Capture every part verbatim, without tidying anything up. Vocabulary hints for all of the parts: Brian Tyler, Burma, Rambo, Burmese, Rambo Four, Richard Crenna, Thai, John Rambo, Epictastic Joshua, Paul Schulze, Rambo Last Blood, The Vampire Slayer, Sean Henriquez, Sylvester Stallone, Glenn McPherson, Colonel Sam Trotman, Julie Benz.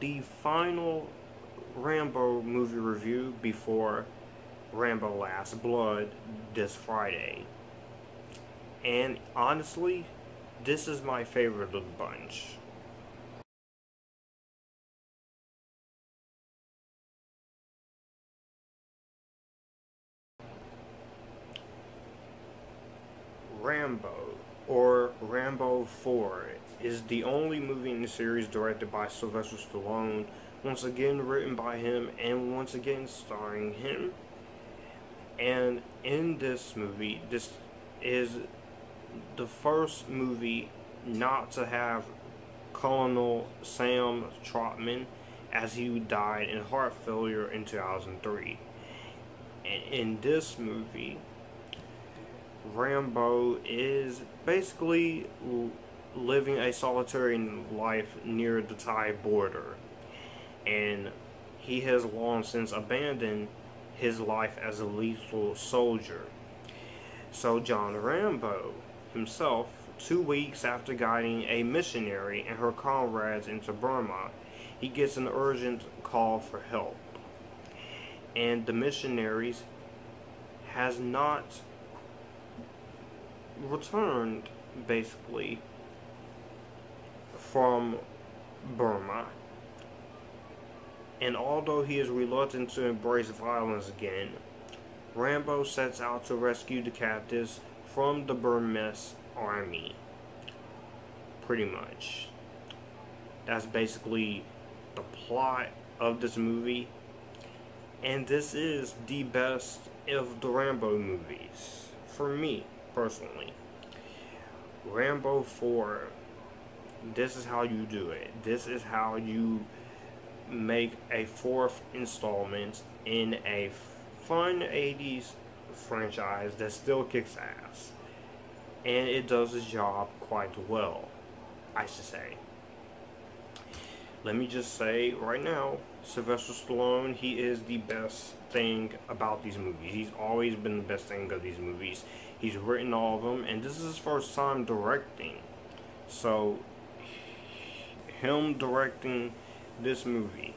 the final Rambo movie review before Rambo Last Blood this Friday. And honestly, this is my favorite of the bunch. Rambo, or Rambo Four, is the only movie in the series directed by Sylvester Stallone, once again written by him, and once again starring him. And in this movie, this is the first movie not to have Colonel Sam Trotman, as he died in heart failure in two thousand three. And in this movie, Rambo is basically living a solitary life near the Thai border, and he has long since abandoned his life as a lethal soldier. So John Rambo himself, two weeks after guiding a missionary and her comrades into Burma, he gets an urgent call for help, and the missionaries has not returned, basically, from Burma. And although he is reluctant to embrace violence again, Rambo sets out to rescue the captives from the Burmese army. Pretty much. That's basically the plot of this movie. And this is the best of the Rambo movies, for me, personally. Rambo Four. This is how you do it. This is how you make a fourth installment in a fun eighties franchise that still kicks ass, and it does its job quite well, I should say. Let me just say right now, Sylvester Stallone, he is the best thing about these movies. He's always been the best thing of these movies. He's written all of them, and this is his first time directing. So, him directing this movie,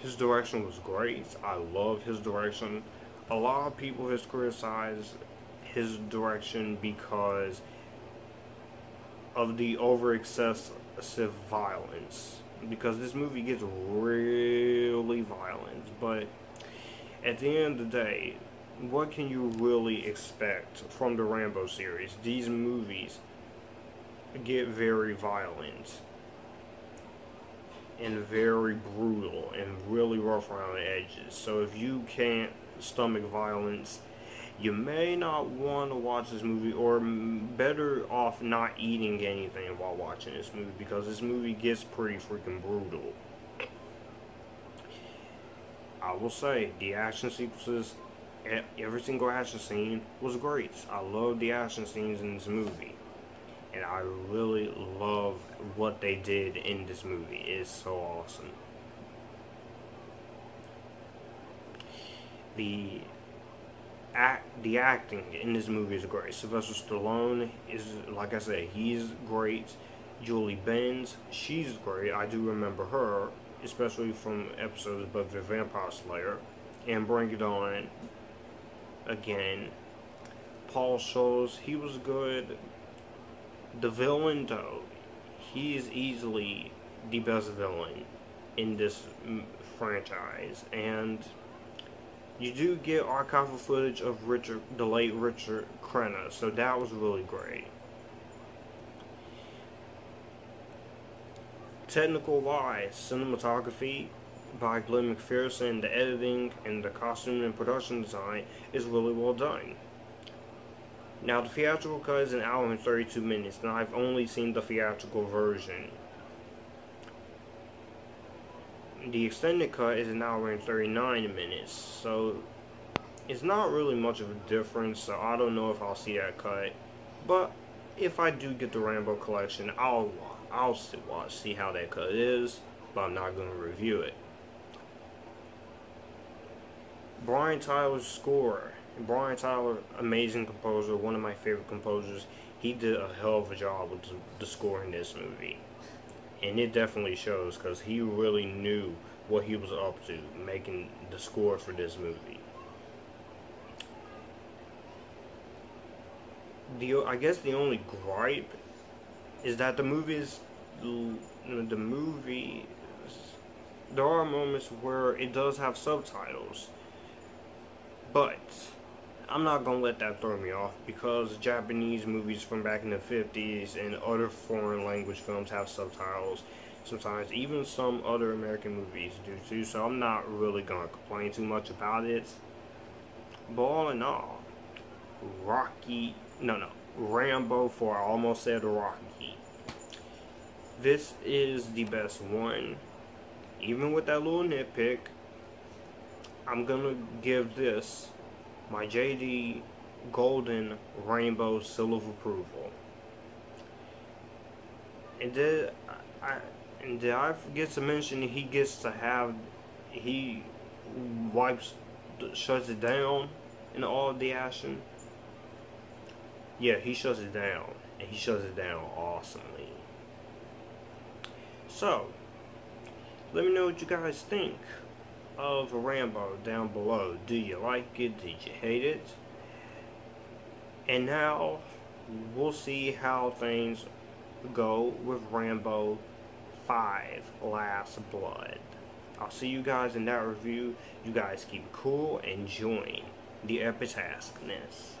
his direction was great. I love his direction. A lot of people has criticized his direction because of the over excessive violence, because this movie gets really violent, but at the end of the day, what can you really expect from the Rambo series? These movies get very violent and very brutal and really rough around the edges. So if you can't stomach violence, you may not want to watch this movie, or better off not eating anything while watching this movie, because this movie gets pretty freaking brutal. I will say, the action sequences, every single action scene was great. I love the action scenes in this movie, and I really love what they did in this movie. It's so awesome. The Act, the acting in this movie is great. Sylvester Stallone is, like I said, he's great. Julie Benz, she's great. I do remember her, especially from episodes of The Vampire Slayer and Bring It On again. Paul Schulze, he was good. The villain, though, he is easily the best villain in this franchise, and you do get archival footage of Richard, the late Richard Crenna, so that was really great. Technical wise, cinematography by Glenn McPherson, the editing and the costume and production design is really well done. Now, the theatrical cut is an hour and thirty-two minutes, and I've only seen the theatrical version. The extended cut is an hour and thirty-nine minutes, so it's not really much of a difference, so I don't know if I'll see that cut. But if I do get the Rambo collection, I'll I'll still watch, see how that cut is, but I'm not going to review it. Brian Tyler's score. Brian Tyler, amazing composer, one of my favorite composers. He did a hell of a job with the score in this movie. And it definitely shows, because he really knew what he was up to making the score for this movie. The, I guess the only gripe is that the movie is, the movie, there are moments where it does have subtitles, but I'm not gonna let that throw me off, because Japanese movies from back in the fifties and other foreign language films have subtitles sometimes, even some other American movies do too, so I'm not really gonna complain too much about it. But all in all, Rocky, no no, Rambo Four, I almost said Rocky. This is the best one. Even with that little nitpick, I'm gonna give this my J D Golden Rainbow Seal of Approval. And did I, and did I forget to mention he gets to have, he wipes, shuts it down in all of the action? Yeah, he shuts it down, and he shuts it down awesomely. So, let me know what you guys think of Rambo down below. Do you like it? Did you hate it? And now we'll see how things go with Rambo Five: Last Blood. I'll see you guys in that review. You guys keep cool and join the epictasticness.